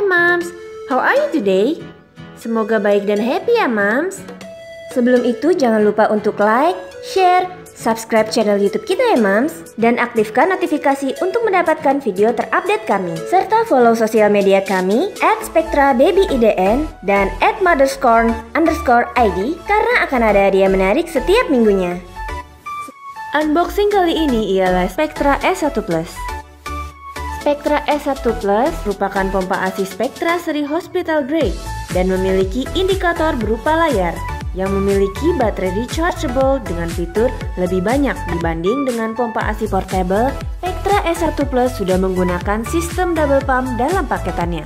Hi Moms, how are you today? Semoga baik dan happy ya Moms. Sebelum itu jangan lupa untuk like, share, subscribe channel YouTube kita ya Moms, dan aktifkan notifikasi untuk mendapatkan video terupdate kami. Serta follow sosial media kami @SpectraBabyIDN dan @Mother's_ID karena akan ada hadiah menarik setiap minggunya. Unboxing kali ini ialah Spectra S1+. Spectra S1+ merupakan pompa ASI Spectra seri hospital grade dan memiliki indikator berupa layar yang memiliki baterai rechargeable dengan fitur lebih banyak dibanding dengan pompa ASI portable. Spectra S1+ sudah menggunakan sistem double pump dalam paketannya.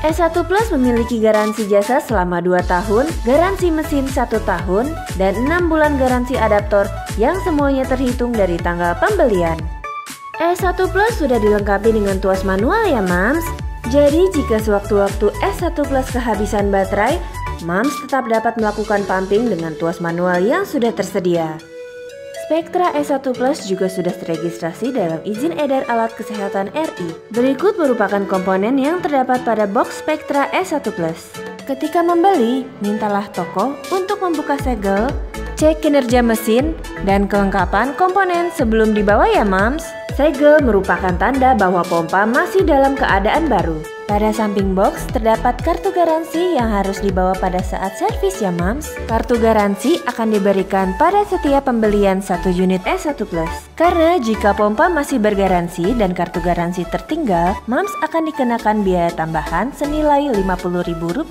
S1+ memiliki garansi jasa selama 2 tahun, garansi mesin 1 tahun, dan 6 bulan garansi adaptor yang semuanya terhitung dari tanggal pembelian. S1+ sudah dilengkapi dengan tuas manual ya Moms. Jadi jika sewaktu-waktu S1+ kehabisan baterai, Moms tetap dapat melakukan pumping dengan tuas manual yang sudah tersedia. Spectra S1+ juga sudah terregistrasi dalam izin edar alat kesehatan RI. Berikut merupakan komponen yang terdapat pada box Spectra S1+. Ketika membeli, mintalah toko untuk membuka segel, cek kinerja mesin, dan kelengkapan komponen sebelum dibawa ya Moms. Segel merupakan tanda bahwa pompa masih dalam keadaan baru. Pada samping box terdapat kartu garansi yang harus dibawa pada saat servis ya Moms. Kartu garansi akan diberikan pada setiap pembelian 1 unit S1+. Karena jika pompa masih bergaransi dan kartu garansi tertinggal, Moms akan dikenakan biaya tambahan senilai Rp50.000.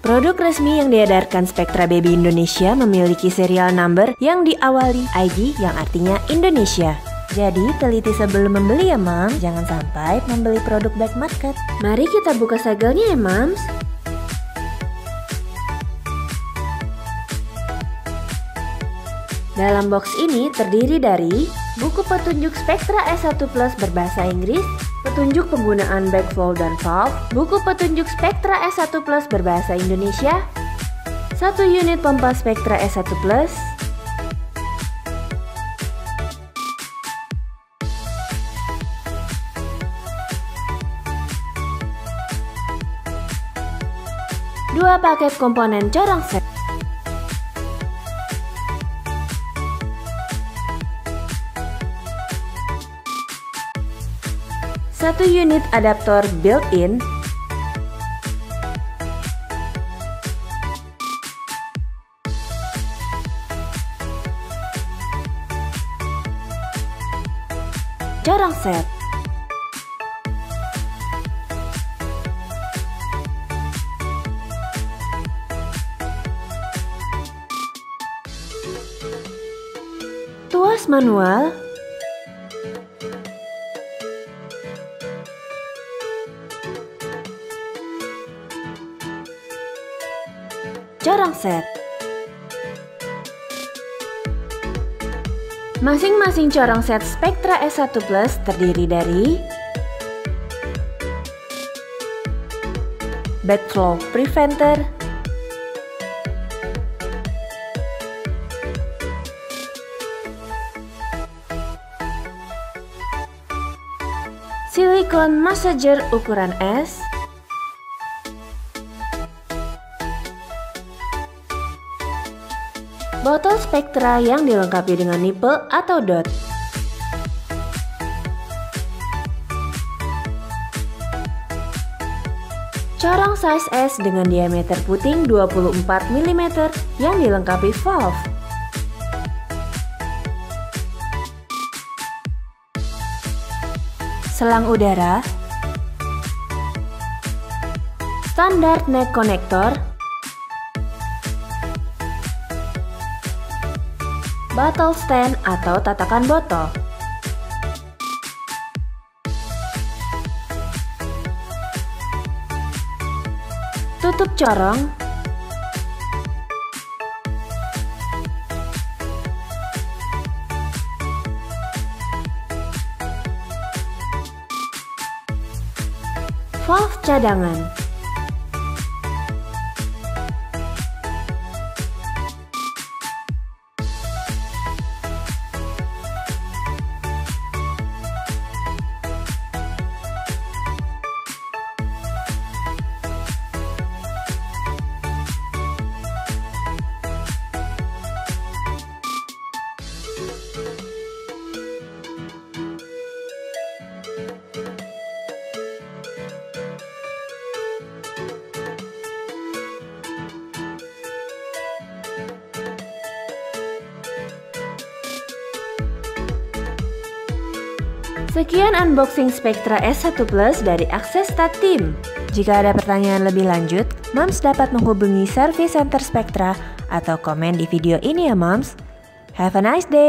Produk resmi yang diedarkan Spectra Baby Indonesia memiliki serial number yang diawali ID yang artinya Indonesia. Jadi teliti sebelum membeli ya Moms, jangan sampai membeli produk black market. Mari kita buka segelnya ya Moms. Dalam box ini terdiri dari buku petunjuk Spectra S1+ berbahasa Inggris, petunjuk penggunaan backflow dan valve, buku petunjuk Spectra S1+ berbahasa Indonesia, 1 unit pompa Spectra S1+, dua paket komponen corong set, satu unit adaptor built-in, corong set, tuas manual, corong set. Masing-masing corong set Spectra S1+ terdiri dari backflow preventer, silikon massager ukuran S, botol Spectra yang dilengkapi dengan nipple atau dot, corong size S dengan diameter puting 24 mm yang dilengkapi valve, selang udara, standar neck konektor, botol stand atau tatakan botol, tutup corong, valve cadangan, Sekian unboxing Spectra S1+ dari Aksesta Team. Jika ada pertanyaan lebih lanjut, Moms dapat menghubungi Service Center Spectra atau komen di video ini ya Moms. Have a nice day!